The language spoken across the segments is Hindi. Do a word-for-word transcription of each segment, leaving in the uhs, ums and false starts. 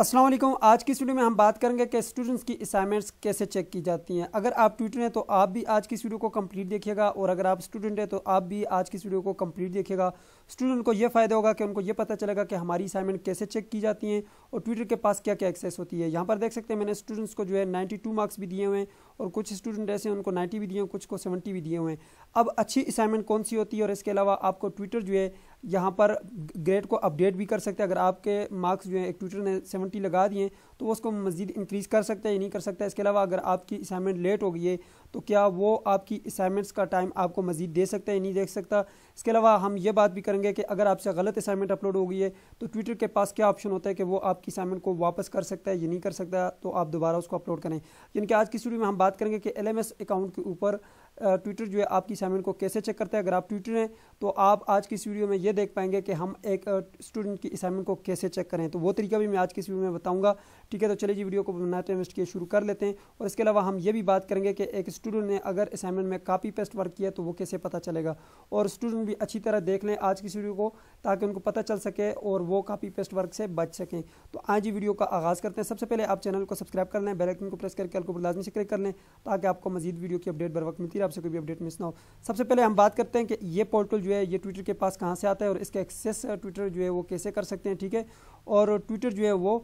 अस्सलाम वालेकुम। आज की इस वीडियो में हम बात करेंगे कि स्टूडेंट्स की असाइनमेंट्स कैसे चेक की जाती हैं। अगर आप ट्यूटर हैं तो आप भी आज की इस वीडियो को कंप्लीट देखिएगा, और अगर आप स्टूडेंट हैं तो आप भी आज की इस वीडियो को कंप्लीट देखिएगा। स्टूडेंट को यह फ़ायदा होगा कि उनको ये पता चलेगा कि हमारी असाइनमेंट कैसे चेक की जाती हैं और ट्यूटर के पास क्या क्या एक्सेस होती है। यहाँ पर देख सकते हैं मैंने स्टूडेंट्स को जो है नाइन्टी टू मार्क्स भी दिए हुए हैं, और कुछ स्टूडेंट ऐसे उनको नाइन्टी भी दिए हैं, कुछ को सेवेंटी भी दिए हुए हैं। अब अच्छी असाइनमेंट कौन सी होती है, और इसके अलावा आपको ट्यूटर जो है यहाँ पर ग्रेड को अपडेट भी कर सकते हैं। अगर आपके मार्क्स जो है एक ट्यूटर ने सेवेंटी लगा दिए तो वो उसको मज़ीद इंक्रीज़ कर सकता है या नहीं कर सकता है। इसके अलावा अगर आपकी असाइनमेंट लेट हो गई है तो क्या वो आपकी असाइनमेंट्स का टाइम आपको मज़ीद दे सकता है या नहीं दे सकता। इसके अलावा हम ये बात भी करेंगे कि अगर आपसे गलत असाइनमेंट अपलोड हो गई है तो ट्विटर के पास क्या ऑप्शन होता है कि वो आपकी असाइनमेंट को वापस कर सकता है या नहीं कर सकता, तो आप दोबारा उसको अपलोड करें। यानी कि आज की वीडियो में हम बात करेंगे कि एल एम एस अकाउंट के ऊपर ट्विटर जो है आपकी असाइनमेंट को कैसे चेक करता है। अगर आप ट्विटर हैं तो आप आज की इस वीडियो में ये देख पाएंगे कि हम एक स्टूडेंट की असाइनमेंट को कैसे चेक करें, तो वो तरीका भी मैं आज की इस वीडियो में बताऊंगा। ठीक है, तो चलिए जी वीडियो को बनाते हैं, इन्वेस्टिगेट शुरू कर लेते हैं। और इसके अलावा हम ये भी बात करेंगे कि एक स्टूडेंट ने अगर असाइनमेंट में कापी पेस्ट वर्क किया तो वो कैसे पता चलेगा, और स्टूडेंट भी अच्छी तरह देख लें आज की इस वीडियो को ताकि उनको पता चल सके और वो कापी पेस्ट वर्क से बच सकें। तो आज ही वीडियो का आगाज़ करते हैं। सबसे पहले आप चैनल को सब्सक्राइब कर लें, बेल आइकन को प्रेस करके को लाजमी से क्लिक कर लें ताकि आपको मजीद वीडियो की अपडेट बर वक्त मिलती है, आपसे कोई भी अपडेट मिस ना हो। सबसे पहले हम बात करते हैं कि ये पोर्टल जो है ये ट्विटर के पास कहाँ से आता है और इसका एक्सेस ट्विटर जो है वो कैसे कर सकते हैं। ठीक है, और ट्विटर जो है वो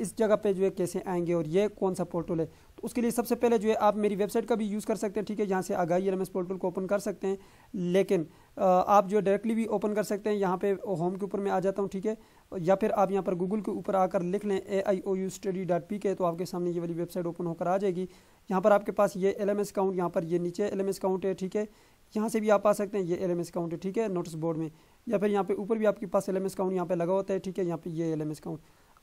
इस जगह पे जो है कैसे आएंगे और ये कौन सा पोर्टल है। तो उसके लिए सबसे पहले जो है आप मेरी वेबसाइट का भी यूज़ कर सकते हैं। ठीक है, यहाँ से Aagahi L M S portal को ओपन कर सकते हैं, लेकिन आप जो डायरेक्टली भी ओपन कर सकते हैं। यहाँ पे होम के ऊपर मैं आ जाता हूँ। ठीक है, या फिर आप यहाँ पर गूगल के ऊपर आकर लिख लें A I O U study dot P K, तो आपके सामने ये वाली वेबसाइट ओपन होकर आ जाएगी। यहाँ पर आपके पास ये एल एम एस अकाउंट, यहाँ पर ये नीचे एल एम एस अकाउंट है। ठीक है, यहाँ से भी आप आ सकते हैं, ये एल एम एस अकाउंट है। ठीक है, नोटिस बोर्ड में, या फिर यहाँ पे ऊपर भी आपके पास एल एम एस अकाउंट यहाँ पर लगा होता है। ठीक है, यहाँ पर ये एल एम एस अकाउंट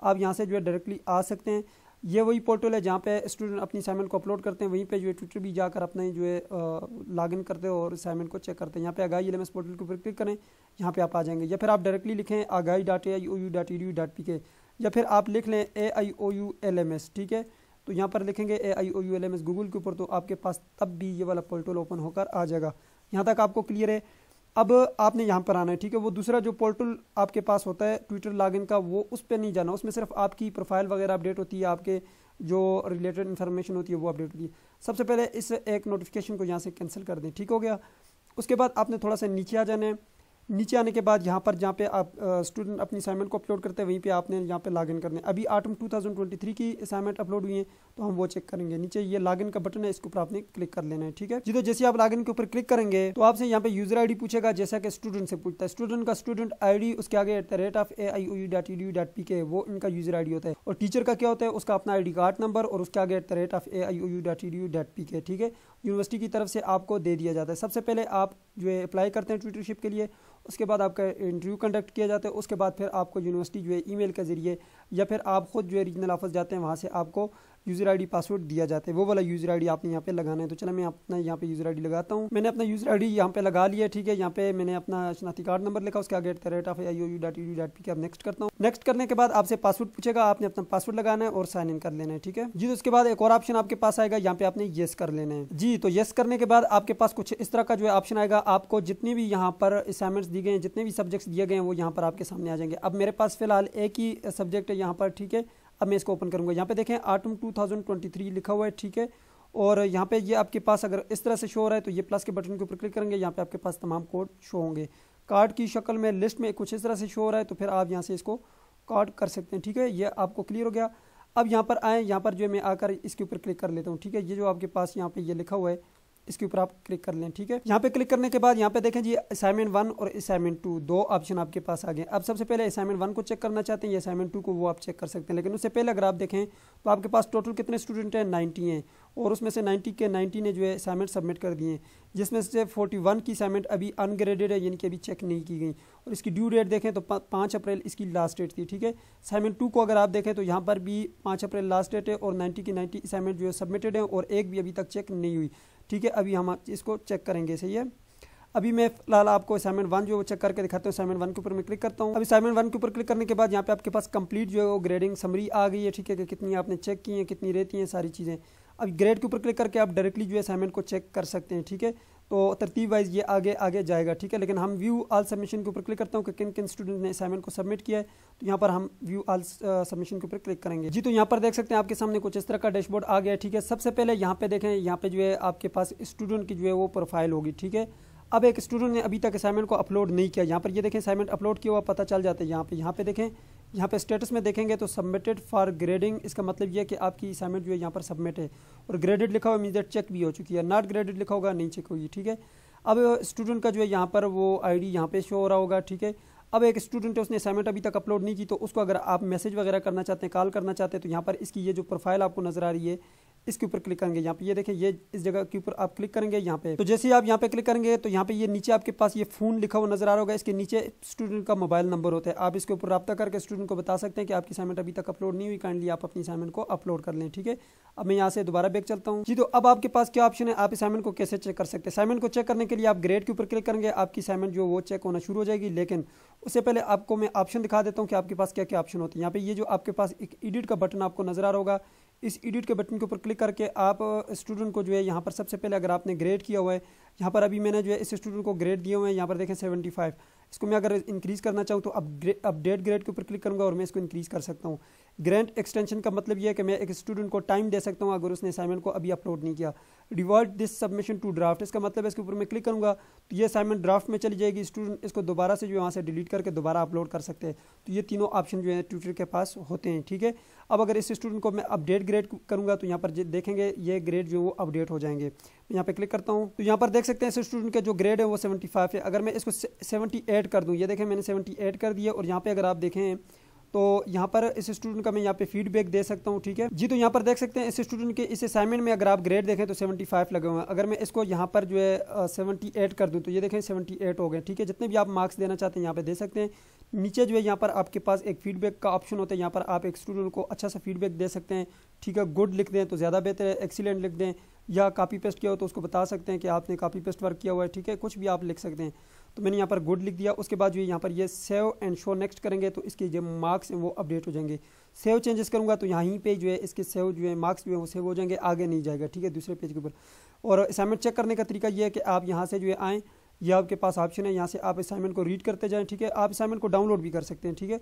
आप यहाँ से जो है डायरेक्टली आ सकते हैं। ये वही पोर्टल है जहाँ पे स्टूडेंट अपनी असाइनमेंट को अपलोड करते हैं, वहीं पे जो है ट्विटर भी जाकर अपने जो है लॉगिन करते हैं और असाइनमेंट को चेक करते हैं। यहाँ पे Aagahi L M S portal के ऊपर क्लिक करें, यहाँ पे आप आ जाएंगे, या फिर आप डायरेक्टली लिखें Aagahi dot A I O U dot E D U dot P K, या फिर आप लिख लें A I O U L M S. ठीक है, तो यहाँ पर लिखेंगे A I O U L M S Google के ऊपर, तो आपके पास तब भी ये वाला पोर्टल ओपन होकर आ जाएगा। यहाँ तक आपको क्लियर है। अब आपने यहाँ पर आना है। ठीक है, वो दूसरा जो पोर्टल आपके पास होता है ट्विटर लॉगिन का, वो उस पर नहीं जाना। उसमें सिर्फ आपकी प्रोफाइल वगैरह अपडेट होती है, आपके जो रिलेटेड इन्फॉर्मेशन होती है वो अपडेट होती है। सबसे पहले इस एक नोटिफिकेशन को यहाँ से कैंसिल कर दें। ठीक हो गया। उसके बाद आपने थोड़ा सा नीचे आ जाना है। नीचे आने के बाद यहाँ पर जहाँ पे आप स्टूडेंट अपनी असाइनमेंट को अपलोड करते हैं, वहीं पे आपने यहाँ पे लॉगिन करना है। अभी autumn two thousand twenty three की असाइनमेंट अपलोड हुई है तो हम वो चेक करेंगे। नीचे ये लॉगिन का बटन है, इसके ऊपर आपने क्लिक कर लेना है। ठीक है जी, तो जैसे आप लॉगिन के ऊपर क्लिक करेंगे तो आपसे यहाँ पे यूजर आई डी पूछेगा जैसा कि स्टूडेंट से पूछता है। स्टूडेंट का स्टूडेंट आई डी, उसके आगे at the rate of A I O U dot E D U dot P K, वो इनका यूजर आई डी होता है। और टीचर का क्या होता है, उसका अपना आई डी कार्ड नंबर, और उसके आगे at the rate of A I O U dot E D U dot P K. ठीक है, यूनिवर्सिटी की तरफ से आपको दे दिया जाता है। सबसे पहले आप जो है अप्लाई करते हैं ट्यूटरशिप के लिए, उसके बाद आपका इंटरव्यू कंडक्ट किया जाता है। उसके बाद फिर आपको यूनिवर्सिटी जो है ईमेल के ज़रिए, या फिर आप खुद जो है रीजनल ऑफिस जाते हैं, वहाँ से आपको यूज़र आईडी पासवर्ड दिया जाता है। वो वाला यूज़र आईडी आपने यहाँ पे लगाना है। तो चलो मैं अपना यहाँ पे यूज़र आईडी लगाता हूँ। मैंने अपना यूज़र आईडी यहाँ पे लगा लिया। ठीक है, यहाँ पे मैंने अपना शनाख्ती कार्ड नंबर लिखा, उसके आगे at the rate of I O U dot E D dot P K, अब नेक्स्ट करता हूँ। नेक्स्ट करने के बाद आपसे पासवर्ड पूछेगा, आपने अपना पासवर्ड लगाना है और साइन इन कर लेना है। ठीक है जी, उसके बाद एक और ऑप्शन आपके पास आएगा, यहाँ पे आपने येस कर लेना है जी। तो येस करने के बाद आपके पास कुछ इस तरह का जो है ऑप्शन आएगा। आपको जितनी भी यहाँ पर असाइनमेंट्स दिए गए हैं, जितने भी सब्जेक्ट्स दिए गए हैं, वो यहाँ पर आपके सामने आ जाएंगे। अब मेरे पास फिलहाल एक ही सब्जेक्ट है यहाँ पर। ठीक है, अब मैं इसको ओपन करूँगा। यहाँ पे देखें autumn two thousand twenty three लिखा हुआ है। ठीक है, और यहाँ पे ये आपके पास अगर इस तरह से शो हो रहा है तो ये प्लस के बटन के ऊपर क्लिक करेंगे, यहाँ पे आपके पास तमाम कोड शो होंगे। कार्ड की शक्ल में लिस्ट में कुछ इस तरह से शो हो रहा है, तो फिर आप यहाँ से इसको कार्ड कर सकते हैं। ठीक है, ये आपको क्लियर हो गया। अब यहाँ पर आएँ, यहाँ पर जो मैं आकर इसके ऊपर क्लिक कर लेता हूँ। ठीक है, ये जो आपके पास यहाँ पर ये लिखा हुआ है, इसके ऊपर आप क्लिक कर लें। ठीक है, यहाँ पे क्लिक करने के बाद यहाँ पे देखें जी असाइनमेंट वन और असाइनमेंट टू, दो ऑप्शन आपके पास आ गए। अब सबसे पहले असाइनमेंट वन को चेक करना चाहते हैं या असाइनमेंट टू को, वो आप चेक कर सकते हैं। लेकिन उससे पहले अगर आप देखें तो आपके पास टोटल कितने स्टूडेंट हैं, नाइन्टी हैं, और उसमें से नाइन्टी के नाइन्टी ने जो है असाइनमेंट सबमिट कर दिए हैं, जिसमें से फोर्टी वन की असाइनमेंट अभी अनग्रेडेड है, यानी कि अभी चेक नहीं की गई। और इसकी ड्यू डेट देखें तो पाँच अप्रैल इसकी लास्ट डेट थी। ठीक है, असाइनमेंट टू को अगर आप देखें तो यहाँ पर भी पाँच अप्रैल लास्ट डेट है, और नाइन्टी की नाइन्टी असाइनमेंट जो है सबमिटेड है, और एक भी अभी तक चेक नहीं हुई। ठीक है, अभी हम इसको चेक करेंगे। सही है, अभी मैं फिलहाल आपको असाइनमेंट वन जो है वो चेक करके दिखाता हूँ। असाइनमेंट वन के ऊपर मैं क्लिक करता हूँ। अभी असाइनमेंट वन के ऊपर क्लिक करने के बाद यहाँ पे आपके पास कंप्लीट जो है वो ग्रेडिंग समरी आ गई है। ठीक है, कि कितनी आपने चेक की है, कितनी रहती हैं, सारी चीज़ें। अब ग्रेड के ऊपर क्लिक करके आप डायरेक्टली जो है असाइनमेंट को चेक कर सकते हैं। ठीक है, तो तरतीब वाइज ये आगे आगे जाएगा, ठीक है। लेकिन हम व्यू आल सबमिशन के ऊपर क्लिक करता हूँ कि किन किन स्टूडेंट ने असाइनमेंट को सबमिट किया है, तो यहाँ पर हम व्यू आल सबमिशन के ऊपर क्लिक करेंगे जी। तो यहाँ पर देख सकते हैं आपके सामने कुछ इस तरह का डैशबोर्ड आ गया है, ठीक है। सबसे पहले यहाँ पे देखें, यहाँ पे जो है आपके पास स्टूडेंट की जो है वो प्रोफाइल होगी, ठीक है। अब एक स्टूडेंट ने अभी तक असाइनमेंट को अपलोड नहीं किया, यहाँ पर ये देखें असाइनमेंट अपलोड किया हुआ पता चल जाता है। यहाँ पे यहाँ पे देखें, यहाँ पे स्टेटस में देखेंगे तो सबमिटेड फॉर ग्रेडिंग, इसका मतलब ये है कि आपकी असाइनमेंट जो है यहाँ पर सबमिट है, और ग्रेडेड लिखा हुआ मींस दैट चेक भी हो चुकी है, नॉट ग्रेडेड लिखा होगा नहीं चेक होगी, ठीक है। अब स्टूडेंट का जो है यहाँ पर वो आई डी यहाँ पर शो हो रहा होगा, ठीक है। अब एक स्टूडेंट है उसने असाइनमेंट अभी तक अपलोड नहीं की, तो उसको अगर आप मैसेज वगैरह करना चाहते हैं, कॉल करना चाहते हैं, तो यहाँ पर इसकी ये जो प्रोफाइल आपको नजर आ रही है इसके ऊपर क्लिक करेंगे। यहाँ पे ये देखें, ये इस जगह के ऊपर आप क्लिक करेंगे यहाँ पे, तो जैसे ही आप यहाँ पे क्लिक करेंगे तो यहाँ पे ये नीचे आपके पास ये फोन लिखा हुआ नजर आ रहा होगा, इसके नीचे स्टूडेंट का मोबाइल नंबर होता है। आप इसके ऊपर रब्ता करके स्टूडेंट को बता सकते हैं कि आपकी असाइनमेंट अभी तक अपलोड नहीं हुई, काइंडली आप अपनी असाइनमेंट को अपलोड कर लें, ठीक है। अब मैं यहाँ से दोबारा बैक चलता हूँ जी। तो अब आपके पास क्या ऑप्शन है, आप असाइनमेंट को कैसे चेक कर सकते हैं। असाइनमेंट को चेक करने के लिए आप ग्रेड के ऊपर क्लिक करेंगे, आपकी असाइनमेंट जो वो चेक होना शुरू हो जाएगी। लेकिन उससे पहले आपको मैं ऑप्शन दिखा देता हूँ कि आपके पास क्या क्या ऑप्शन होते हैं। यहाँ पे ये जो आपके पास एक एडिट का बटन आपको नजर आ रहा होगा, इस एडिट के बटन के ऊपर क्लिक करके आप स्टूडेंट को जो है यहाँ पर सबसे पहले अगर आपने ग्रेड किया हुआ है, यहाँ पर अभी मैंने जो है इस स्टूडेंट को ग्रेड दिए हुए हैं, यहाँ पर देखें सेवेंटी फाइव। इसको मैं अगर इंक्रीज़ करना चाहूँ तो अपग्रेड अपडेट ग्रेड के ऊपर क्लिक करूँगा और मैं इसको इंक्रीज़ कर सकता हूँ। ग्रैंट एक्सटेंशन का मतलब यह है कि मैं एक स्टूडेंट को टाइम दे सकता हूँ अगर उसने असाइनमेंट को अभी अपलोड नहीं किया। Revert this submission to draft, इसका मतलब है इसके ऊपर मैं क्लिक करूँगा तो ये असाइनमेंट ड्राफ्ट में चली जाएगी, स्टूडेंट इसको दोबारा से जो है वहाँ से डिलीट करके दोबारा अपलोड कर सकते हैं। तो ये तीनों ऑप्शन जो है ट्यूटर के पास होते हैं, ठीक है। अब अगर इस स्टूडेंट को मैं अपडेट ग्रेड करूँगा तो यहाँ पर देखेंगे ये ग्रेड जो वो अपडेट हो जाएंगे। मैं यहाँ पर क्लिक करता हूँ तो यहाँ पर देख सकते हैं इस स्टूडेंट के जो ग्रेड है वो सेवेंटी फाइव है। अगर मैं इसको सेवेंटी एट कर दूँ, ये देखें मैंने सेवेंटी एट कर दिया, और यहाँ पर अगर आप देखें तो यहाँ पर इस स्टूडेंट का मैं यहाँ पे फीडबैक दे सकता हूँ, ठीक है जी। तो यहाँ पर देख सकते हैं इस स्टूडेंट के इस असाइनमेंट में अगर आप ग्रेड देखें तो सेवेंटी फाइव लगे हुए हैं। अगर मैं इसको यहाँ पर जो है सेवेंटी एट कर दूँ तो ये देखें सेवेंटी एट हो गए, ठीक है। जितने भी आप मार्क्स देना चाहते हैं यहाँ पे दे सकते हैं। नीचे जो है यहाँ पर आपके पास एक फीडबैक का ऑप्शन होता है, यहाँ पर आप एक स्टूडेंट को अच्छा सा फीडबैक दे सकते हैं, ठीक है। गुड लिख दें तो ज़्यादा बेहतर है, एक्सीलेंट लिख दें, या कापी पेस्ट किया हो तो उसको बता सकते हैं कि आपने कापी पेस्ट वर्क किया हुआ है, ठीक है। कुछ भी आप लिख सकते हैं। तो मैंने यहाँ पर गुड लिख दिया, उसके बाद जो है यहाँ पर ये सेव एंड शो नेक्स्ट करेंगे तो इसके जो मार्क्स हैं वो अपडेट हो जाएंगे। सेव चेंजेस करूँगा तो यहीं पे जो है इसके सेव जो है मार्क्स जो है वो सेव हो जाएंगे, आगे नहीं जाएगा, ठीक है, दूसरे पेज के ऊपर। और असाइनमेंट चेक करने का तरीका ये है कि आप यहाँ से जो है आएँ, ये आपके पास ऑप्शन है, यहाँ से आप असाइनमेंट को रीड करते जाएँ, ठीक है। आप असाइनमेंट को डाउनलोड भी कर सकते हैं, ठीक है।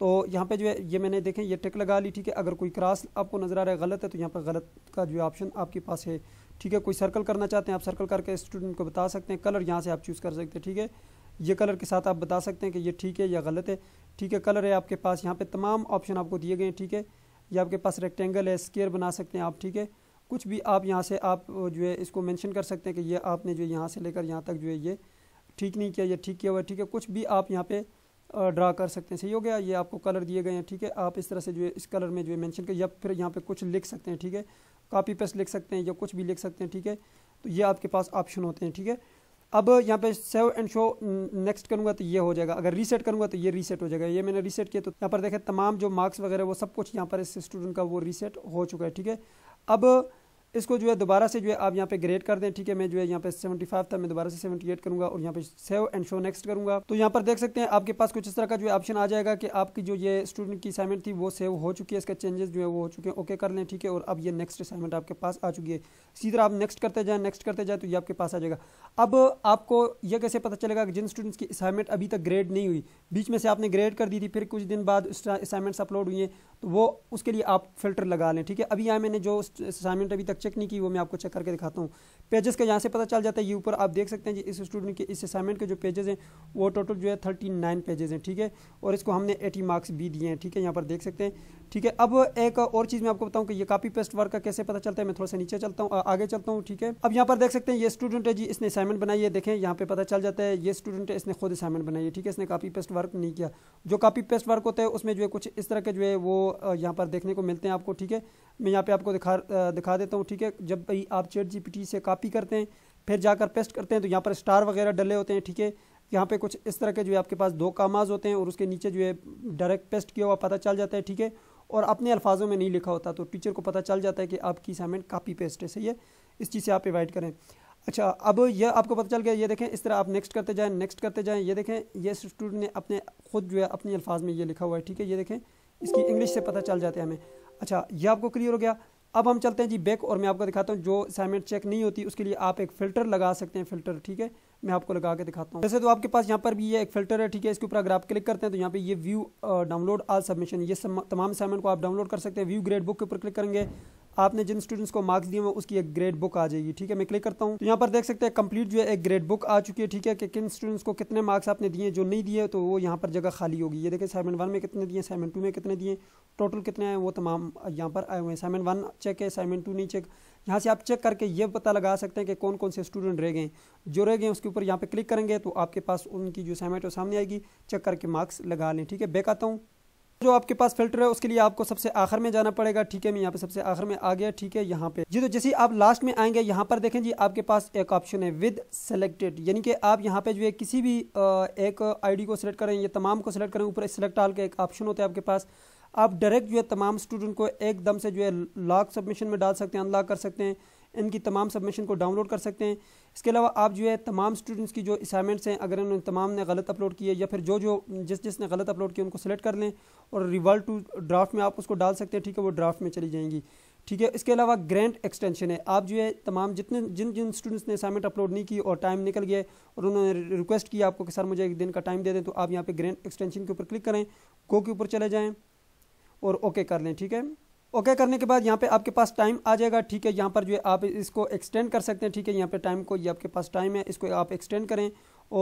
तो यहाँ पे जो है ये मैंने देखें ये टिक लगा ली, ठीक है। अगर कोई क्रॉस आपको नज़र आ रहा है गलत है तो यहाँ पर गलत का जो है ऑप्शन आपके पास है, ठीक है। कोई सर्कल करना चाहते हैं आप सर्कल करके स्टूडेंट को बता सकते हैं। कलर यहाँ से आप चूज़ कर सकते हैं, ठीक है। ये कलर के साथ आप बता सकते हैं कि ये ठीक है या गलत है, ठीक है। कलर है आपके पास, यहाँ पर तमाम ऑप्शन आपको दिए गए हैं, ठीक है। ये आपके पास रेक्टेंगल है, स्क्वायर बना सकते हैं आप, ठीक है। कुछ भी आप यहाँ से आप जो है इसको मैंशन कर सकते हैं कि ये आपने जो यहाँ से लेकर यहाँ तक जो है ये ठीक नहीं किया, ये ठीक किया हुआ है, ठीक है। कुछ भी आप यहाँ पर ड्रा कर सकते हैं, सही हो गया। ये आपको कलर दिए गए हैं, ठीक है। आप इस तरह से जो है इस कलर में जो है मेंशन कर, या फिर यहाँ पे कुछ लिख सकते हैं, ठीक है। कॉपी पेस्ट लिख सकते हैं या कुछ भी लिख सकते हैं, ठीक है। तो ये आपके पास ऑप्शन होते हैं, ठीक है। अब यहाँ पे सेव एंड शो नेक्स्ट करूँगा तो ये हो जाएगा, अगर रीसेट करूँगा तो ये रीसेट हो जाएगा। ये मैंने रीसेट किया तो यहाँ पर देखें तमाम जो मार्क्स वगैरह वो सब कुछ यहाँ पर इस स्टूडेंट का वो रीसेट हो चुका है, ठीक है। अब इसको जो है दोबारा से जो है आप यहाँ पे ग्रेड कर दें, ठीक है। मैं जो है यहाँ पे सेवेंटी फाइव था, मैं दोबारा से सेवेंटी एट करूँगा और यहाँ पे सेव एंड शो नेक्स्ट करूँगा तो यहाँ पर देख सकते हैं आपके पास कुछ इस तरह का जो ऑप्शन आ जाएगा कि आपकी जो ये स्टूडेंट की असाइनमेंट थी वो सेव हो चुकी है, इसका चेंजेस जो है वो हो चुके हैं, ओके कर लें, ठीक है। और अब ये नेक्स्ट असाइनमेंट आपके पास आ चुकी है। इसी तरह आप नेक्स्ट करते जाएँ नेक्स्ट करते जाएँ तो ये आपके पास आ जाएगा। अब आपको यह कैसे पता चलेगा कि जिन स्टूडेंट्स की असाइनमेंट अभी तक ग्रेड नहीं हुई, बीच में से आपने ग्रेड कर दी थी, फिर कुछ दिन बाद असाइनमेंट्स अपलोड हुई हैं, तो वो उसके लिए आप फिल्टर लगा लें, ठीक है। अभी यहाँ मैंने जो असाइनमेंट अभी तक चेक नहीं की वो मैं आपको चेक करके दिखाता हूँ। पेजेस का यहाँ से पता चल जाता है, ये ऊपर आप देख सकते हैं जी इस स्टूडेंट के इस असाइनमेंट के जो पेजेस हैं वो टोटल जो है थर्टी नाइन पेजेस हैं, ठीक है। और इसको हमने एटी मार्क्स भी दिए हैं, ठीक है, यहाँ पर देख सकते हैं, ठीक है। अब एक और चीज़ मैं आपको बताऊँ कि ये कॉपी पेस्ट वर्क का कैसे पता चलता है। मैं थोड़ा सा नीचे चलता हूँ, आगे चलता हूँ, ठीक है। अब यहाँ पर देख सकते हैं ये स्टूडेंट है जी, इसने असाइनमेंट बनाई है, देखें यहाँ पे पता चल जाता है ये स्टूडेंट है, इसने खुद असाइनमेंट बनाई है, ठीक है। इसने कॉपी पेस्ट वर्क नहीं किया। जो कॉपी पेस्ट वर्क होता है उसमें जो है कुछ इस तरह के जो है वो यहाँ पर देखने को मिलते हैं आपको, ठीक है। मैं यहाँ पर आपको दिखा दिखा देता हूँ, ठीक है। जब भाई आप चैट जीपीटी से कॉपी करते हैं फिर जाकर पेस्ट करते हैं तो यहाँ पर स्टार वगैरह डले होते हैं, ठीक है। यहाँ पे कुछ इस तरह के जो है आपके पास दो कामाज होते हैं और उसके नीचे जो है डायरेक्ट पेस्ट किया हुआ पता चल जाता है, ठीक है। और अपने अल्फाजों में नहीं लिखा होता तो टीचर को पता चल जाता है कि आपकी असाइनमेंट कॉपी पेस्ट है, सही है। इस चीज़ से आप अवॉइड करें। अच्छा, अब यह आपको पता चल गया, ये देखें इस तरह आप नेक्स्ट करते जाएँ नेक्स्ट करते जाएँ, ये देखें ये स्टूडेंट ने अपने खुद जो है अपने अल्फाज में ये लिखा हुआ है, ठीक है। ये देखें इसकी इंग्लिश से पता चल जाता है हमें। अच्छा, यह आपको क्लियर हो गया। अब हम चलते हैं जी बैक और मैं आपको दिखाता हूँ जो असाइनमेंट चेक नहीं होती उसके लिए आप एक फ़िल्टर लगा सकते हैं। फ़िल्टर ठीक है, मैं आपको लगा के दिखाता हूँ। वैसे तो आपके पास यहाँ पर भी ये एक फ़िल्टर है ठीक है, इसके ऊपर अगर आप क्लिक करते हैं तो यहाँ पे ये व्यू डाउनलोड ऑल सबमिशन, ये तमाम असाइनमेंट को आप डाउनलोड कर सकते हैं। व्यू ग्रेड बुक के ऊपर क्लिक करेंगे, आपने जिन स्टूडेंट्स को मार्क्स दिए हैं उसकी एक ग्रेड बुक आ जाएगी। ठीक है, मैं क्लिक करता हूँ तो यहाँ पर देख सकते हैं कंप्लीट जो है एक ग्रेड बुक आ चुकी है। ठीक है कि किन स्टूडेंट्स को कितने मार्क्स आपने दिए, जो नहीं दिए तो वो यहाँ पर जगह खाली होगी। ये देखें असाइनमेंट वन में कितने दिए, असाइनमेंट टू में कितने दिए, टोटल कितने आए वो तमाम यहाँ पर आए हुए हैं। असाइनमेंट वन चेक है, असाइनमेंट टू नहीं चेक। यहाँ से आप चेक करके ये पता लगा सकते हैं कि कौन कौन से स्टूडेंट रह गए। जो रह गए उसके ऊपर यहाँ पर क्लिक करेंगे तो आपके पास उनकी जो असाइनमेंट है सामने आएगी, चेक करके मार्क्स लगा लें। ठीक है, बैक आता हूँ। जो आपके पास फिल्टर है उसके लिए आपको सबसे आखिर में जाना पड़ेगा। ठीक है, मैं यहाँ पे सबसे आखिर में आ गया। ठीक है, यहाँ पे जी तो जैसे आप लास्ट में आएंगे यहाँ पर देखें जी आपके पास एक ऑप्शन है विद सेलेक्टेड, यानी कि आप यहाँ पे जो है किसी भी एक आईडी को सिलेक्ट करें, ये तमाम को सिलेक्ट करें, ऊपर सेलेक्ट ऑल का एक ऑप्शन होता है आपके पास। आप डायरेक्ट जो है तमाम स्टूडेंट को एकदम से जो है लॉक सबमिशन में डाल सकते हैं, अनलॉक कर सकते हैं, इनकी तमाम सबमिशन को डाउनलोड कर सकते हैं। इसके अलावा आप जो है तमाम स्टूडेंट्स की जो असाइनमेंट्स हैं अगर उन्होंने तमाम ने गलत अपलोड किए या फिर जो जो जिस जिसने गलत अपलोड किया उनको सेलेक्ट कर लें और रिवर्ट टू ड्राफ्ट में आप उसको डाल सकते हैं। ठीक है, वो ड्राफ्ट में चली जाएंगी। ठीक है, इसके अलावा ग्रैंड एक्सटेंशन है, आप जो है तमाम जितने जिन जिन स्टूडेंट्स ने असाइनमेंट अपलोड नहीं की और टाइम निकल गया और उन्होंने रिक्वेस्ट किया आपको कि सर मुझे एक दिन का टाइम दे दें, तो आप यहाँ पर ग्रैंड एक्सटेंशन के ऊपर क्लिक करें, गो के ऊपर चले जाएँ और ओके कर लें। ठीक है, ओके okay करने के बाद यहाँ पे आपके पास टाइम आ जाएगा। ठीक है, यहाँ पर जो है आप इसको एक्सटेंड कर सकते हैं। ठीक है, यहाँ पे टाइम को ये आपके पास टाइम है, इसको आप एक्सटेंड करें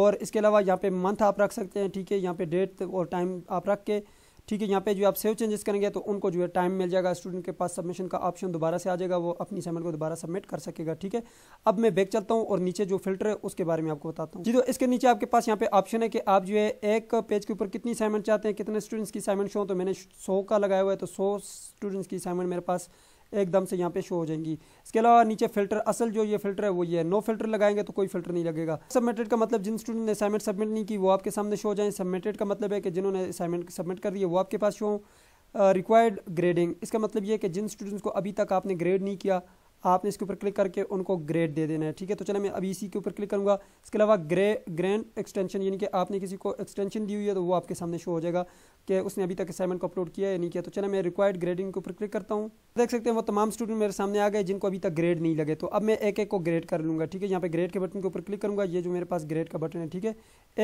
और इसके अलावा यहाँ पे मंथ आप रख सकते हैं। ठीक है, यहाँ पे डेट और टाइम आप रख के ठीक है यहाँ पे जो आप सेव चेंजेस करेंगे तो उनको जो है टाइम मिल जाएगा। स्टूडेंट के पास सबमिशन का ऑप्शन दोबारा से आ जाएगा, वो अपनी असाइनमेंट को दोबारा सबमिट कर सकेगा। ठीक है, अब मैं बैक चलता हूँ और नीचे जो फिल्टर है उसके बारे में आपको बताता हूँ। जी तो इसके नीचे आपके पास यहाँ पे ऑप्शन है कि आप जो है एक पेज के ऊपर कितनी असाइनमेंट चाहते हैं, कितने स्टूडेंट्स की असाइनमेंट शो, तो मैंने सौ का लगाया हुआ है तो सौ स्टूडेंट्स की असाइनमेंट मेरे पास एकदम से यहाँ पे शो हो जाएंगी। इसके अलावा नीचे फिल्टर, असल जो ये फिल्टर है वो ये नो फिल्टर लगाएंगे तो कोई फिल्टर नहीं लगेगा। सबमिटेड का मतलब जिन स्टूडेंट ने असाइनमेंट सबमिट नहीं की वो आपके सामने शो हो जाए, सबमिटेड का मतलब है कि जिन्होंने असाइनमेंट सबमिट कर दी है वो आपके पास शो हो। रिक्वायर्ड ग्रेडिंग, इसका मतलब ये है कि जिन स्टूडेंट्स को अभी तक आपने ग्रेड नहीं किया आपने इसके ऊपर क्लिक करके उनको ग्रेड दे देना है। ठीक है, तो चले मैं अभी इसी के ऊपर क्लिक करूँगा। इसके अलावा ग्रे ग्रैंड एक्सटेंशन, यानी कि आपने किसी को एक्सटेंशन दी हुई है तो वो आपके सामने शो हो जाएगा कि उसने अभी तक असाइनमेंट को अपलोड किया या नहीं किया। तो चले मैं रिक्वायर्ड ग्रेडिंग के ऊपर क्लिक करता हूँ। देख सकते हैं वो तमाम स्टूडेंट मेरे सामने आ गए जिनको अभी तक ग्रेड नहीं लगे, तो अब मैं एक एक को ग्रेड कर लूँगा। ठीक है, यहाँ पे ग्रेड के बटन के ऊपर क्लिक करूँगा, ये जो मेरे पास ग्रेड का बटन है। ठीक है,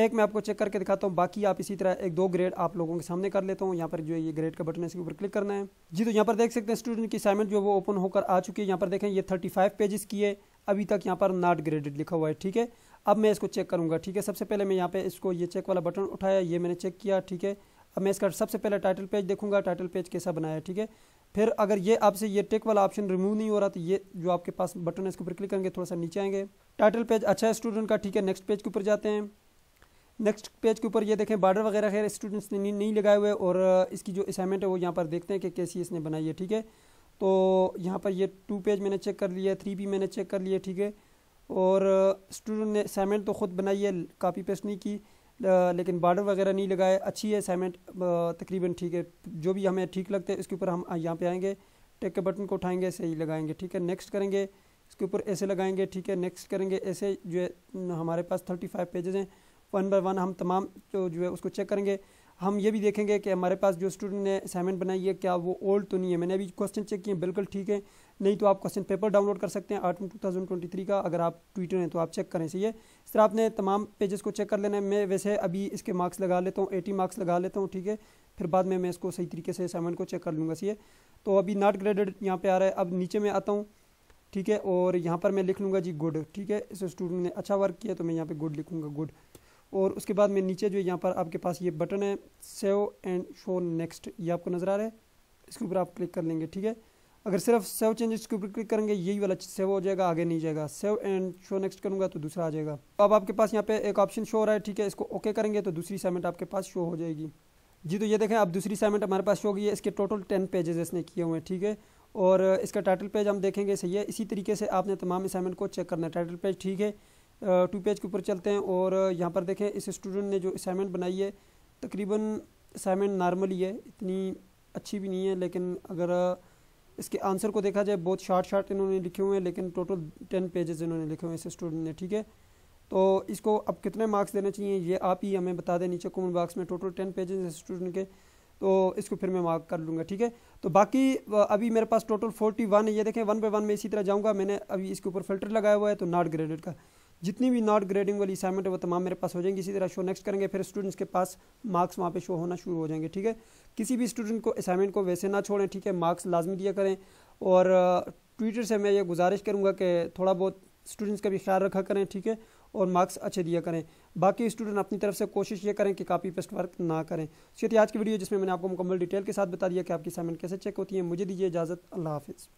एक मैं आपको चेक करके दिखाता हूँ, बाकी आप इसी तरह एक दो ग्रेड आप लोगों के सामने कर लेता हूँ। यहाँ पर जो है ये ग्रेड का बटन है इसके ऊपर क्लिक करना है। जी तो यहाँ पर देख सकते हैं स्टूडेंट की असाइनमेंट जो वो ओपन होकर आ चुकी है। यहाँ पर देखें ये थर्टी फाइव पेजेस की है, अभी तक यहाँ पर नॉट ग्रेडेड लिखा हुआ है। ठीक है, अब मैं इसको चेक करूँगा। ठीक है, सबसे पहले मैं यहाँ पे इसको ये चेक वाला बटन उठाया, ये मैंने चेक किया। ठीक है, अब मैं इसका सबसे पहले टाइटल पेज देखूँगा, टाइटल पेज कैसा बनाया है। ठीक है, फिर अगर ये आपसे ये टिक वाला ऑप्शन रिमूव नहीं हो रहा तो ये जो आपके पास बटन है इसके ऊपर क्लिक करेंगे, थोड़ा सा नीचे आएंगे, टाइटल पेज अच्छा है स्टूडेंट का। ठीक है, नेक्स्ट पेज के ऊपर जाते हैं। नेक्स्ट पेज के ऊपर ये देखें बॉर्डर वगैरह खैर स्टूडेंट्स ने नहीं, नहीं लगाए हुए और इसकी जो असाइनमेंट है वो यहाँ पर देखते हैं कि कैसी इसने बनाई है। ठीक है, तो यहाँ पर ये टू पेज मैंने चेक कर लिया, थ्री भी मैंने चेक कर लिया। ठीक है, और स्टूडेंट ने असाइनमेंट तो खुद बनाई है, कापी पेस्ट नहीं की, लेकिन बॉर्डर वगैरह नहीं लगाए, अच्छी है असाइनमेंट तकरीबन। ठीक है, जो भी हमें ठीक लगता है इसके ऊपर हम यहाँ पे आएंगे, टिक के बटन को उठाएंगे, सही लगाएंगे। ठीक है, नेक्स्ट करेंगे, इसके ऊपर ऐसे लगाएंगे। ठीक है, नेक्स्ट करेंगे, ऐसे जो है हमारे पास थर्टी फाइव पेजेस हैं, वन बाय वन हम तमाम जो जो है उसको चेक करेंगे। हम ये भी देखेंगे कि हमारे पास जो स्टूडेंट ने असाइनमेंट बनाई है क्या वो ओल्ड तो नहीं है, मैंने अभी क्वेश्चन चेक किए बिल्कुल ठीक है, नहीं तो आप क्वेश्चन पेपर डाउनलोड कर सकते हैं आठ में टू थाउजेंड ट्वेंटी थ्री का, अगर आप ट्विटर हैं तो आप चेक करें। सही है, इस तरह आपने तमाम पेजेस को चेक कर लेना है। मैं वैसे अभी इसके मार्क्स लगा लेता हूँ, एटी मार्क्स लगा लेता हूँ। ठीक है, फिर बाद में मैं इसको सही तरीके से असाइनमेंट को चेक कर लूँगा। सही है, तो अभी नॉट ग्रेडेड यहाँ पर आ रहा है, अब नीचे में आता हूँ। ठीक है, और यहाँ पर मैं लिख लूँगा जी गुड। ठीक है, इस स्टूडेंट ने अच्छा वर्क किया तो मैं यहाँ पर गुड लिखूँगा, गुड। और उसके बाद में नीचे जो यहाँ पर आपके पास ये बटन है सेव एंड शो नेक्स्ट, ये आपको नज़र आ रहा है, इसके ऊपर आप क्लिक कर लेंगे। ठीक है, अगर सिर्फ सेव चेंजेस के ऊपर क्लिक करेंगे यही वाला सेव हो जाएगा, आगे नहीं जाएगा। सेव एंड शो नेक्स्ट करूँगा तो दूसरा आ जाएगा। अब आपके पास यहाँ पे एक ऑप्शन शो हो रहा है। ठीक है, इसको ओके करेंगे तो दूसरी असाइनमेंट आपके पास शो हो जाएगी। जी तो ये देखें अब दूसरी असाइनमेंट हमारे पास शो हो गई है, इसके टोटल टेन पेजेस इसने किए हुए हैं। ठीक है, और इसका टाइटल पेज हम देखेंगे। सही है, इसी तरीके से आपने तमाम असाइनमेंट को चेक करना है। टाइटल पेज ठीक है, टू पेज के ऊपर चलते हैं और यहाँ पर देखें इस स्टूडेंट ने जो असाइनमेंट बनाई है तकरीबन असाइनमेंट नॉर्मल ही है, इतनी अच्छी भी नहीं है, लेकिन अगर इसके आंसर को देखा जाए बहुत शार्ट शार्ट इन्होंने लिखे हुए हैं, लेकिन टोटल टेन पेजेस इन्होंने लिखे हुए हैं इस स्टूडेंट ने। ठीक है, तो इसको अब कितने मार्क्स देने चाहिए ये आप ही हमें बता दें नीचे कमेंट बॉक्स में। टोटल टेन पेजेस स्टूडेंट के, तो इसको फिर मैं मार्क कर लूँगा, ठीक है। तो बाकी अभी मेरे पास टोटल इकतालीस है, ये देखें वन बाय वन में इसी तरह जाऊँगा। मैंने अभी इसके ऊपर फिल्टर लगाया हुआ है, तो नॉट ग्रेडेड का जितनी भी नॉट ग्रेडिंग वाली असाइनमेंट है वो तमाम मेरे पास हो जाएंगी। इसी तरह शो नेक्स्ट करेंगे, फिर स्टूडेंट्स के पास मार्क्स वहाँ पे शो होना शुरू हो जाएंगे, ठीक है। किसी भी स्टूडेंट को असाइनमेंट को वैसे ना छोड़ें, ठीक है, मार्क्स लाजमी दिया करें। और ट्विटर से मैं ये गुजारिश करूँगा कि थोड़ा बहुत स्टूडेंट्स का भी ख्याल रखा करें, ठीक है, और मार्क्स अच्छे दिया करें। बाकी स्टूडेंट अपनी तरफ से कोशिश ये करें कि कॉपी पेस्ट वर्क ना करें। इसके आज की वीडियो जिसमें मैंने आपको मुकम्मल डिटेल के साथ बता दिया कि आपकी असाइनमेंट कैसे चेक होती है। मुझे दीजिए इजाज़त, अल्लाह हाफिज़।